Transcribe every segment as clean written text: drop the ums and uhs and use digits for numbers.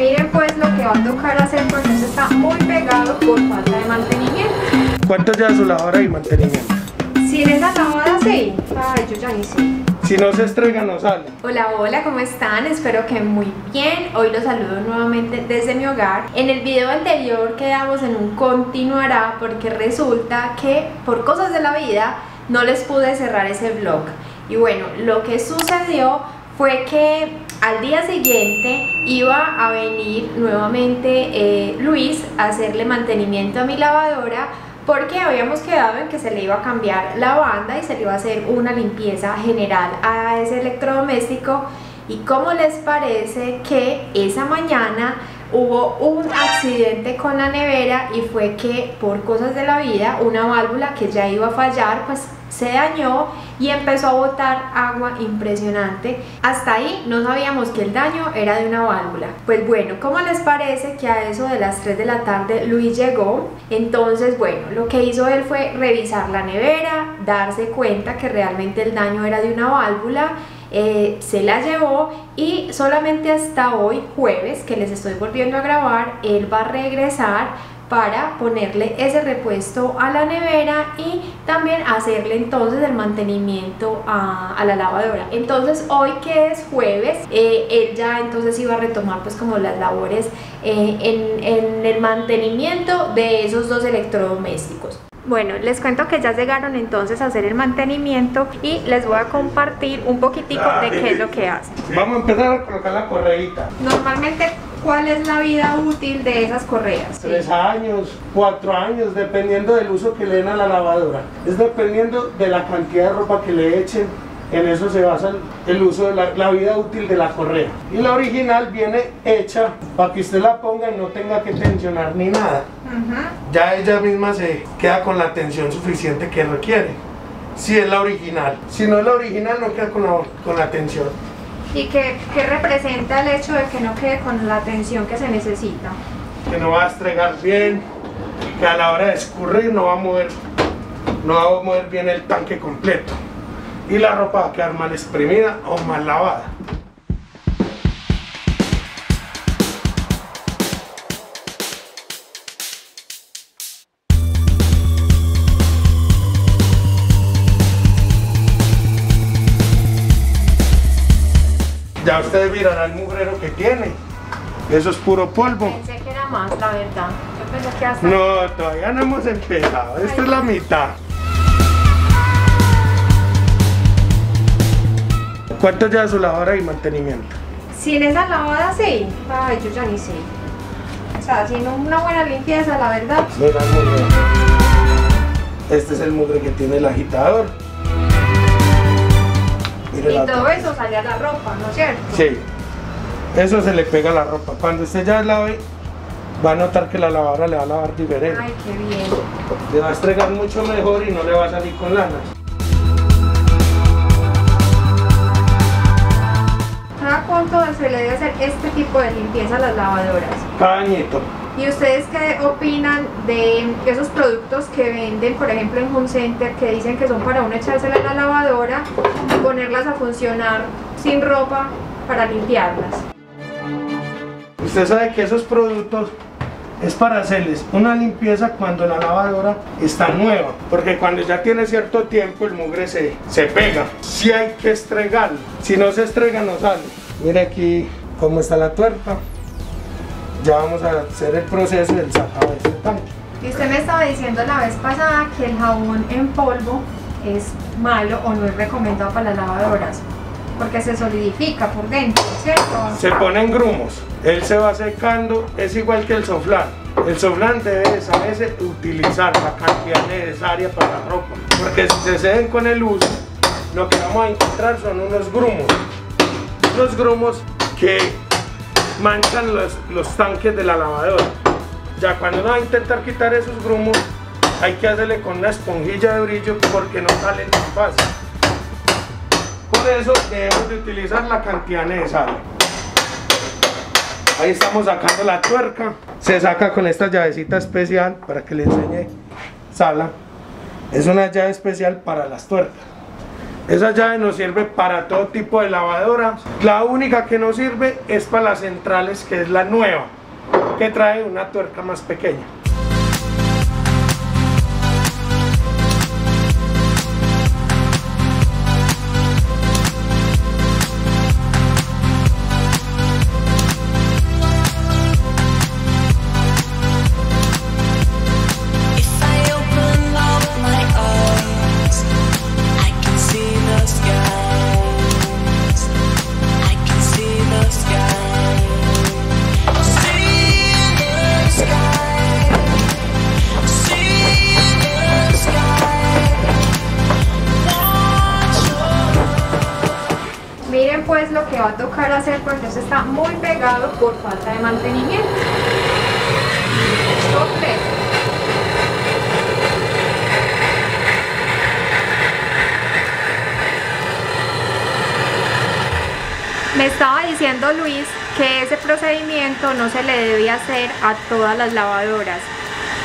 Miren pues lo que va a tocar hacer porque eso está muy pegado por falta de mantenimiento. ¿Cuánto lleva su lavadora y mantenimiento? Si en esa lavadora sí, ay, yo ya ni sé. Si no se estrega, no sale. Hola, hola, ¿cómo están? Espero que muy bien. Hoy los saludo nuevamente desde mi hogar. En el video anterior quedamos en un continuará porque resulta que por cosas de la vida no les pude cerrar ese vlog. Y bueno, lo que sucedió fue que al día siguiente iba a venir nuevamente Luis a hacerle mantenimiento a mi lavadora, porque habíamos quedado en que se le iba a cambiar la banda y se le iba a hacer una limpieza general a ese electrodoméstico. Y ¿cómo les parece que esa mañana hubo un accidente con la nevera? Y fue que por cosas de la vida una válvula que ya iba a fallar pues se dañó y empezó a botar agua impresionante. Hasta ahí no sabíamos que el daño era de una válvula. Pues bueno, ¿cómo les parece que a eso de las 3 de la tarde Luis llegó? Entonces bueno, lo que hizo él fue revisar la nevera, darse cuenta que realmente el daño era de una válvula. Se la llevó y solamente hasta hoy jueves, que les estoy volviendo a grabar, él va a regresar para ponerle ese repuesto a la nevera y también hacerle entonces el mantenimiento a la lavadora. Entonces hoy, que es jueves, él ya entonces iba a retomar pues como las labores en el mantenimiento de esos dos electrodomésticos. Bueno, les cuento que ya llegaron entonces a hacer el mantenimiento y les voy a compartir un poquitico de qué es lo que hacen. Vamos a empezar a colocar la correíta. Normalmente, ¿cuál es la vida útil de esas correas? 3 años, 4 años, dependiendo del uso que le den a la lavadora. Es dependiendo de la cantidad de ropa que le echen, en eso se basa el uso de la vida útil de la correa. Y la original viene hecha para que usted la ponga y no tenga que tensionar ni nada. Ya ella misma se queda con la tensión suficiente que requiere, si es la original. Si no es la original, no queda con la tensión. ¿Y qué representa el hecho de que no quede con la tensión que se necesita? Que no va a estregar bien, que a la hora de escurrir no va a mover bien el tanque completo y la ropa va a quedar mal exprimida o mal lavada. Ya ustedes mirarán el mugrero que tiene. Eso es puro polvo. Pensé que era más, la verdad. Yo pensé que hasta... No, todavía no hemos empezado. Esta es la mitad. ¿Cuánto lleva su lavadora y mantenimiento? Si en esa lavada sí. Ay, yo ya ni sé. O sea, si no una buena limpieza, la verdad. Mira, este es el mugre que tiene el agitador. Y todo eso sale a la ropa, ¿no es cierto? Sí, eso se le pega a la ropa. Cuando usted ya lave, va a notar que la lavadora le va a lavar diferente. Ay, qué bien. Le va a estregar mucho mejor y no le va a salir con lanas. ¿Cada cuánto se le debe hacer este tipo de limpieza a las lavadoras? Cada añito. ¿Y ustedes qué opinan de esos productos que venden, por ejemplo, en Home Center, que dicen que son para uno echársela en la lavadora y ponerlas a funcionar sin ropa para limpiarlas? Usted sabe que esos productos es para hacerles una limpieza cuando la lavadora está nueva, porque cuando ya tiene cierto tiempo el mugre se pega. Sí hay que estregarlo, si no se estrega no sale. Mire aquí cómo está la tuerca. Ya vamos a hacer el proceso del sacado de este tanque. Y usted me estaba diciendo la vez pasada que el jabón en polvo es malo o no es recomendado para las lavadoras porque se solidifica por dentro, ¿cierto? Se ponen grumos, él se va secando, es igual que el soflán. El soflán debe saberse utilizar la cantidad necesaria para la ropa, porque si se ceden con el uso, lo que vamos a encontrar son unos grumos. Unos grumos que manchan los tanques de la lavadora. Ya cuando uno va a intentar quitar esos grumos, hay que hacerle con una esponjilla de brillo porque no sale tan fácil. Por eso debemos de utilizar la cantidad necesaria. Ahí estamos sacando la tuerca. Se saca con esta llavecita especial, para que le enseñe Sala. Es una llave especial para las tuercas. Esa llave nos sirve para todo tipo de lavadoras. La única que no sirve es para las centrales, que es la nueva, que trae una tuerca más pequeña. Miren pues lo que va a tocar hacer porque eso está muy pegado por falta de mantenimiento. Me estaba diciendo Luis que ese procedimiento no se le debía hacer a todas las lavadoras.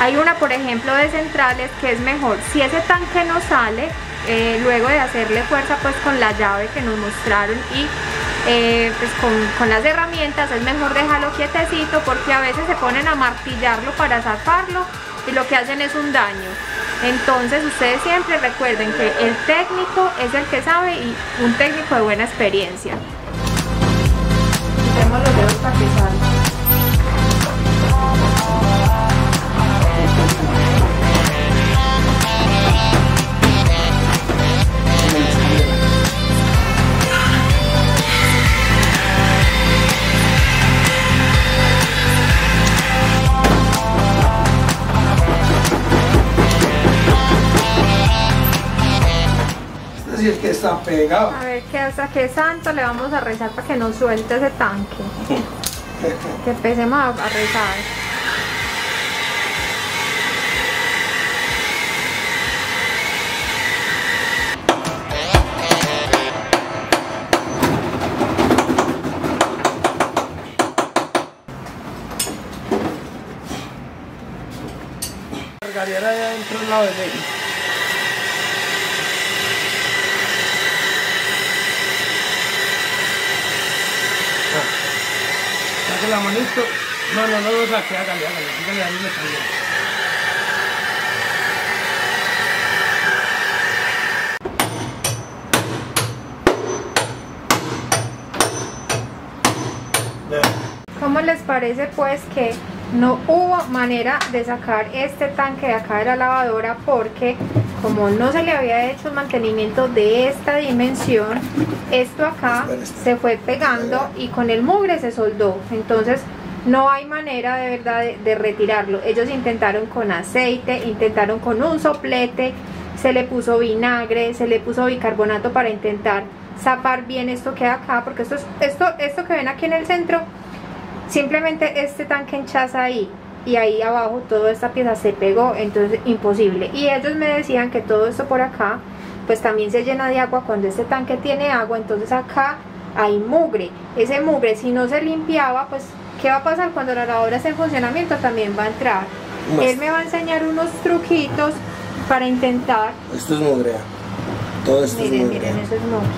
Hay una, por ejemplo, de centrales que es mejor. Si ese tanque no sale, luego de hacerle fuerza pues con la llave que nos mostraron y pues con las herramientas, es mejor dejarlo quietecito porque a veces se ponen a martillarlo para zafarlo y lo que hacen es un daño. Entonces ustedes siempre recuerden que el técnico es el que sabe y un técnico de buena experiencia. Quitemos los dedos para que salga. Y el que está pegado. A ver que hasta qué santo le vamos a rezar para que no suelte ese tanque. Que empecemos a rezar. La cargadera allá adentro al lado de ella. La manito, no, saque, hágale, a mí me salió. ¿Cómo les parece pues que no hubo manera de sacar este tanque de acá de la lavadora? Porque como no se le había hecho el mantenimiento de esta dimensión, esto acá se fue pegando y con el mugre se soldó, entonces no hay manera de verdad de retirarlo. Ellos intentaron con aceite, intentaron con un soplete, se le puso vinagre, se le puso bicarbonato para intentar zapar bien esto que hay acá, porque esto que ven aquí en el centro, simplemente este tanque hinchaza ahí y ahí abajo toda esta pieza se pegó, entonces imposible. Y ellos me decían que todo esto por acá pues también se llena de agua cuando este tanque tiene agua, entonces acá hay mugre. Ese mugre si no se limpiaba, pues ¿qué va a pasar cuando la lavadora esté en funcionamiento? También va a entrar. Más. Él me va a enseñar unos truquitos para intentar. Esto es mugre. Todo esto miren, es mugre. Miren, eso es mugre.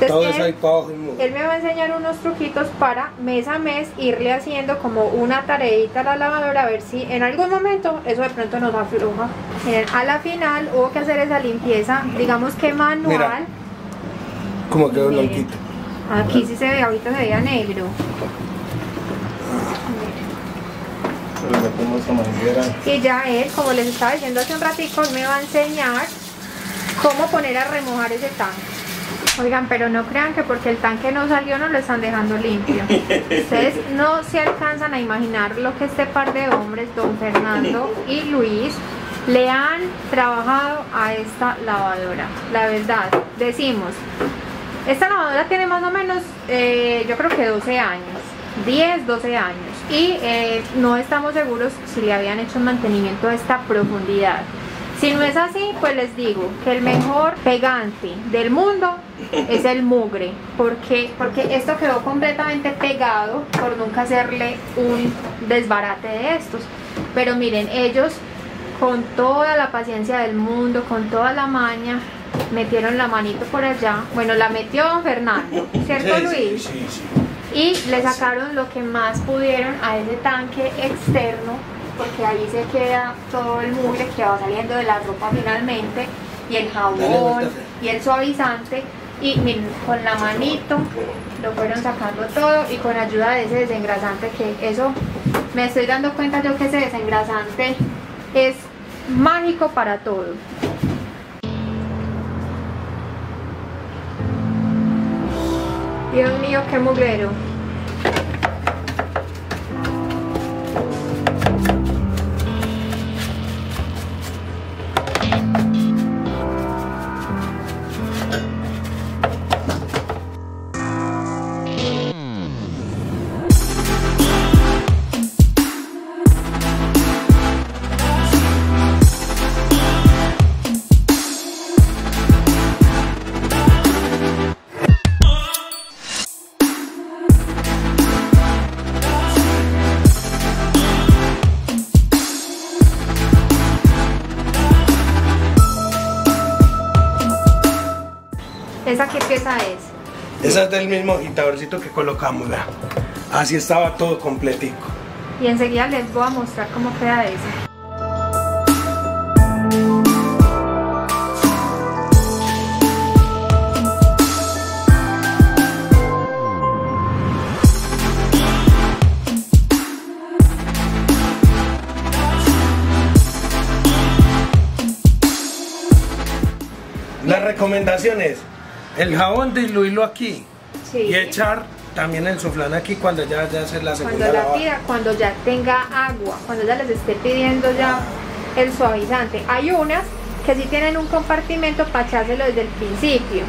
Entonces, todo eso hay para abajo y mugre. Él me va a enseñar unos truquitos para mes a mes irle haciendo como una tareita a la lavadora, a ver si en algún momento eso de pronto nos afloja. Miren, a la final hubo que hacer esa limpieza, digamos que manual. Mira, como quedó blanquito. Aquí sí se ve, ahorita se veía negro. Y ya él, como les estaba diciendo hace un ratito, me va a enseñar cómo poner a remojar ese tanque. Oigan, pero no crean que porque el tanque no salió no lo están dejando limpio. Ustedes no se alcanzan a imaginar lo que este par de hombres, don Fernando y Luis, le han trabajado a esta lavadora. La verdad, decimos, esta lavadora tiene más o menos, yo creo que 12 años, 10, 12 años. Y no estamos seguros si le habían hecho un mantenimiento a esta profundidad. Si no es así, pues les digo que el mejor pegante del mundo es el mugre. ¿Por qué? Porque esto quedó completamente pegado por nunca hacerle un desbarate de estos. Pero miren, ellos con toda la paciencia del mundo, con toda la maña, metieron la manito por allá, bueno, la metió don Fernando, ¿cierto, Luis? Sí, sí. Y le sacaron lo que más pudieron a ese tanque externo, porque ahí se queda todo el mugre que va saliendo de la ropa finalmente, y el jabón, y el suavizante, y miren, con la manito lo fueron sacando todo, y con ayuda de ese desengrasante, que eso me estoy dando cuenta yo que ese desengrasante es mágico para todo. Dios mío, qué mugrero. ¿Esa qué pieza es? Esa es del mismo agitadorcito que colocamos, ¿verdad? Así estaba todo completico. Y enseguida les voy a mostrar cómo queda esa. Las recomendaciones. El jabón diluirlo aquí, sí, y echar también el soflán aquí cuando ya vaya a hacer la segunda lavada. Cuando la tira, cuando ya tenga agua, cuando ya les esté pidiendo ya el suavizante. Hay unas que sí tienen un compartimento para echárselo desde el principio,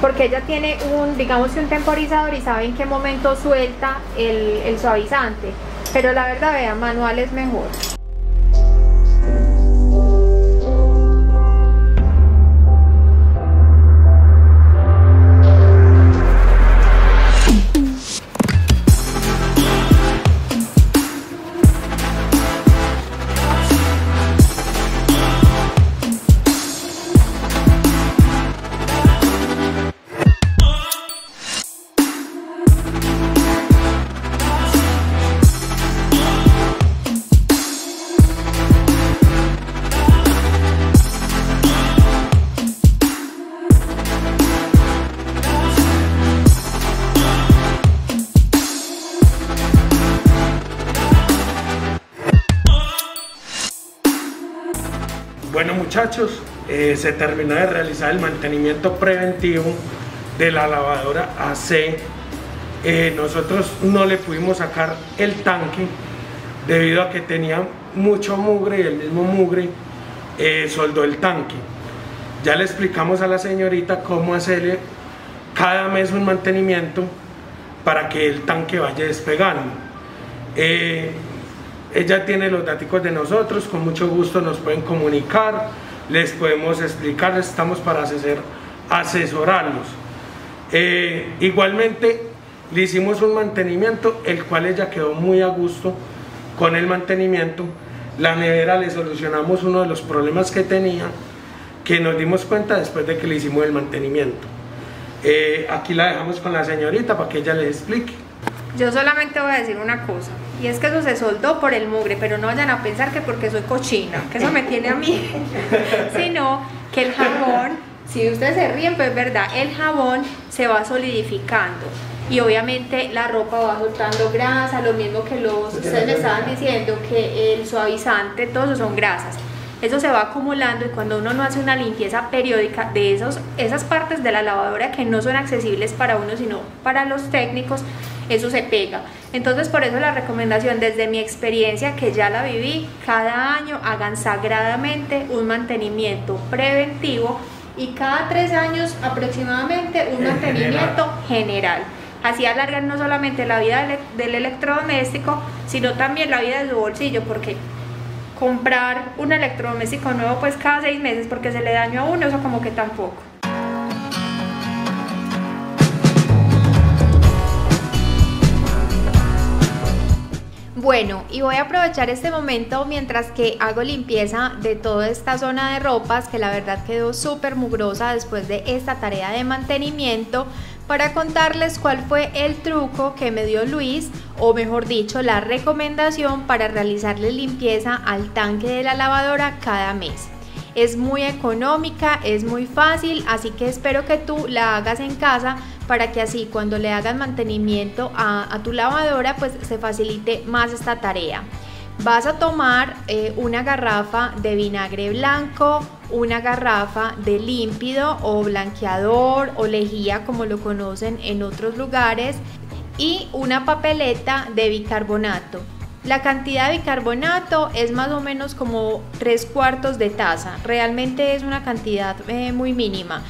porque ella tiene un, digamos, un temporizador y sabe en qué momento suelta el suavizante. Pero la verdad, vea, manual es mejor. Bueno, muchachos, se terminó de realizar el mantenimiento preventivo de la lavadora AC. Nosotros no le pudimos sacar el tanque debido a que tenía mucho mugre y el mismo mugre soldó el tanque. Ya le explicamos a la señorita cómo hacerle cada mes un mantenimiento para que el tanque vaya despegando. Ella tiene los datos de nosotros, con mucho gusto nos pueden comunicar, les podemos explicar, estamos para asesorarlos. Igualmente le hicimos un mantenimiento, el cual ella quedó muy a gusto con el mantenimiento. La nevera le solucionamos uno de los problemas que tenía, que nos dimos cuenta después de que le hicimos el mantenimiento. Aquí la dejamos con la señorita para que ella les explique. Yo solamente voy a decir una cosa, y es que eso se soldó por el mugre, pero no vayan a pensar que porque soy cochina, que eso me tiene a mí, sino que el jabón, si ustedes se ríen, pues es verdad, el jabón se va solidificando y obviamente la ropa va soltando grasa, lo mismo que ustedes me estaban diciendo que el suavizante, todos eso son grasas, eso se va acumulando, y cuando uno no hace una limpieza periódica de esas partes de la lavadora que no son accesibles para uno sino para los técnicos, eso se pega. Entonces, por eso la recomendación desde mi experiencia, que ya la viví, cada año hagan sagradamente un mantenimiento preventivo, y cada 3 años aproximadamente un mantenimiento general. Así alargan no solamente la vida del electrodoméstico, sino también la vida de su bolsillo, porque comprar un electrodoméstico nuevo pues cada 6 meses porque se le dañó a uno, eso como que tampoco. Bueno, y voy a aprovechar este momento mientras que hago limpieza de toda esta zona de ropas que la verdad quedó súper mugrosa después de esta tarea de mantenimiento, para contarles cuál fue el truco que me dio Luis, o mejor dicho, la recomendación para realizarle limpieza al tanque de la lavadora cada mes. Es muy económica, es muy fácil, así que espero que tú la hagas en casa para que así cuando le hagas mantenimiento a tu lavadora pues se facilite más esta tarea. Vas a tomar una garrafa de vinagre blanco, una garrafa de límpido o blanqueador o lejía como lo conocen en otros lugares, y una papeleta de bicarbonato. La cantidad de bicarbonato es más o menos como 3/4 de taza, realmente es una cantidad muy mínima.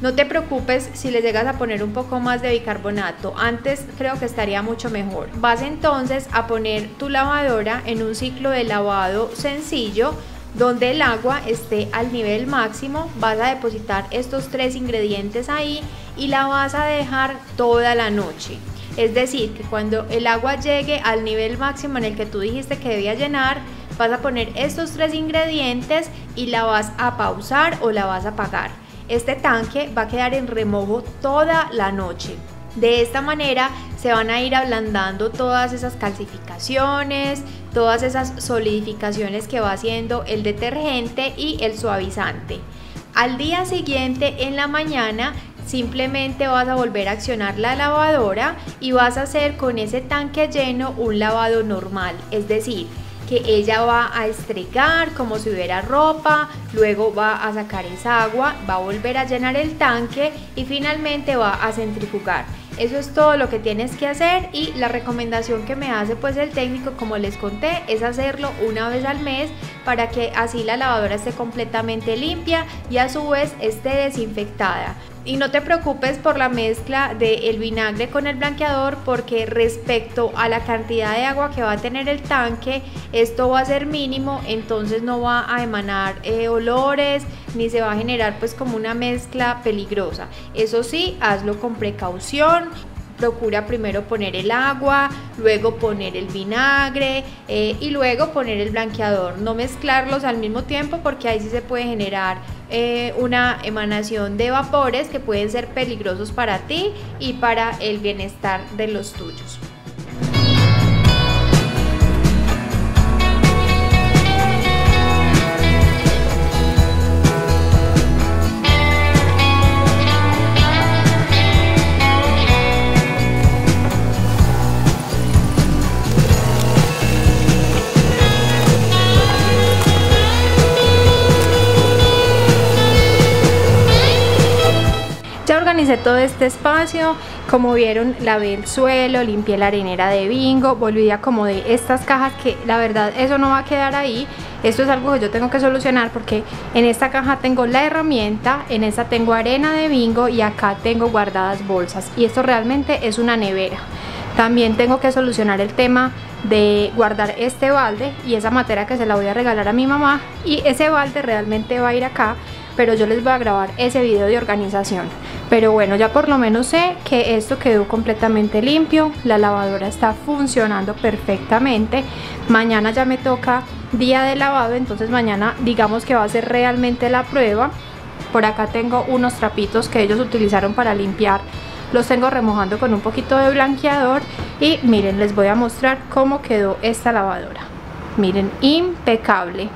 No te preocupes si le llegas a poner un poco más de bicarbonato, antes creo que estaría mucho mejor. Vas entonces a poner tu lavadora en un ciclo de lavado sencillo donde el agua esté al nivel máximo, vas a depositar estos 3 ingredientes ahí y la vas a dejar toda la noche. Es decir, que cuando el agua llegue al nivel máximo en el que tú dijiste que debía llenar, vas a poner estos 3 ingredientes y la vas a pausar o la vas a apagar. Este tanque va a quedar en remojo toda la noche. De esta manera se van a ir ablandando todas esas calcificaciones, todas esas solidificaciones que va haciendo el detergente y el suavizante. Al día siguiente en la mañana, simplemente vas a volver a accionar la lavadora y vas a hacer con ese tanque lleno un lavado normal, es decir, que ella va a estregar como si hubiera ropa, luego va a sacar esa agua, va a volver a llenar el tanque y finalmente va a centrifugar. Eso es todo lo que tienes que hacer, y la recomendación que me hace pues el técnico, como les conté, es hacerlo una vez al mes para que así la lavadora esté completamente limpia y a su vez esté desinfectada. Y no te preocupes por la mezcla del vinagre con el blanqueador, porque respecto a la cantidad de agua que va a tener el tanque, esto va a ser mínimo, entonces no va a emanar olores ni se va a generar pues como una mezcla peligrosa. Eso sí, hazlo con precaución. Procura primero poner el agua, luego poner el vinagre y luego poner el blanqueador. No mezclarlos al mismo tiempo, porque ahí sí se puede generar una emanación de vapores que pueden ser peligrosos para ti y para el bienestar de los tuyos. Hice todo este espacio, como vieron, lavé el suelo, limpié la arenera de bingo, volví a acomodar estas cajas, que la verdad eso no va a quedar ahí. Esto es algo que yo tengo que solucionar, porque en esta caja tengo la herramienta, en esta tengo arena de bingo y acá tengo guardadas bolsas, y esto realmente es una nevera. También tengo que solucionar el tema de guardar este balde y esa matera que se la voy a regalar a mi mamá, y ese balde realmente va a ir acá, pero yo les voy a grabar ese video de organización. Pero bueno, ya por lo menos sé que esto quedó completamente limpio, la lavadora está funcionando perfectamente. Mañana ya me toca día de lavado, entonces mañana digamos que va a ser realmente la prueba. Por acá tengo unos trapitos que ellos utilizaron para limpiar, los tengo remojando con un poquito de blanqueador, y miren, les voy a mostrar cómo quedó esta lavadora. Miren, impecable.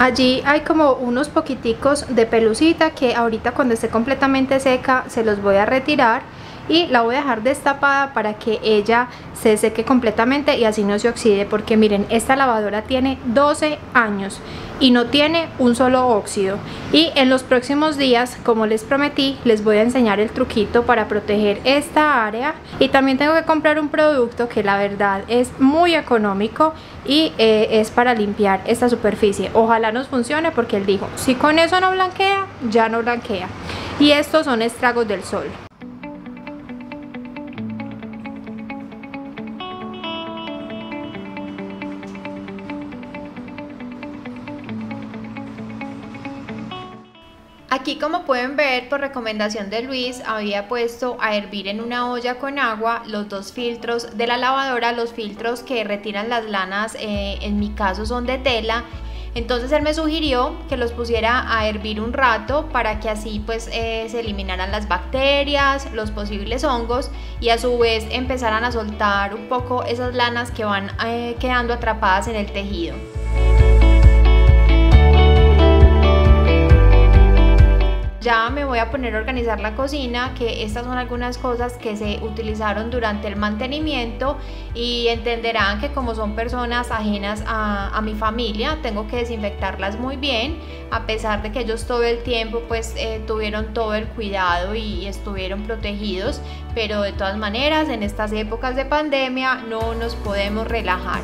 Allí hay como unos poquiticos de pelucita que ahorita cuando esté completamente seca se los voy a retirar y la voy a dejar destapada para que ella se seque completamente y así no se oxide, porque miren, esta lavadora tiene 12 años y no tiene un solo óxido. Y en los próximos días, como les prometí, les voy a enseñar el truquito para proteger esta área, y también tengo que comprar un producto que la verdad es muy económico y es para limpiar esta superficie. Ojalá nos funcione, porque él dijo, si con eso no blanquea, ya no blanquea. Y estos son estragos del sol. Aquí, como pueden ver, por recomendación de Luis, había puesto a hervir en una olla con agua los dos filtros de la lavadora. Los filtros que retiran las lanas, en mi caso, son de tela. Entonces él me sugirió que los pusiera a hervir un rato para que así pues se eliminaran las bacterias, los posibles hongos y a su vez empezaran a soltar un poco esas lanas que van quedando atrapadas en el tejido. Ya me voy a poner a organizar la cocina, que estas son algunas cosas que se utilizaron durante el mantenimiento, y entenderán que como son personas ajenas a mi familia, tengo que desinfectarlas muy bien, a pesar de que ellos todo el tiempo pues tuvieron todo el cuidado y estuvieron protegidos, pero de todas maneras en estas épocas de pandemia no nos podemos relajar.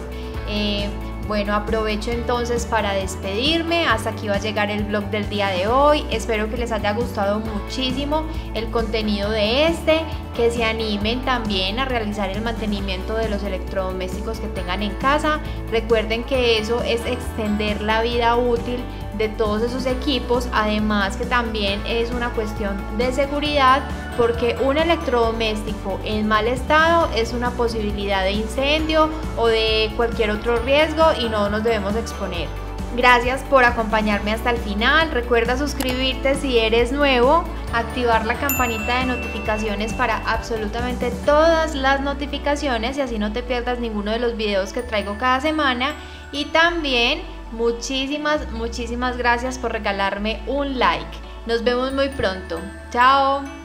Bueno, aprovecho entonces para despedirme. Hasta aquí va a llegar el vlog del día de hoy. Espero que les haya gustado muchísimo el contenido de este, que se animen también a realizar el mantenimiento de los electrodomésticos que tengan en casa. Recuerden que eso es extender la vida útil de todos esos equipos, además que también es una cuestión de seguridad, porque un electrodoméstico en mal estado es una posibilidad de incendio o de cualquier otro riesgo y no nos debemos exponer. Gracias por acompañarme hasta el final. Recuerda suscribirte si eres nuevo, activar la campanita de notificaciones para absolutamente todas las notificaciones y así no te pierdas ninguno de los videos que traigo cada semana, y también muchísimas gracias por regalarme un like. Nos vemos muy pronto. Chao.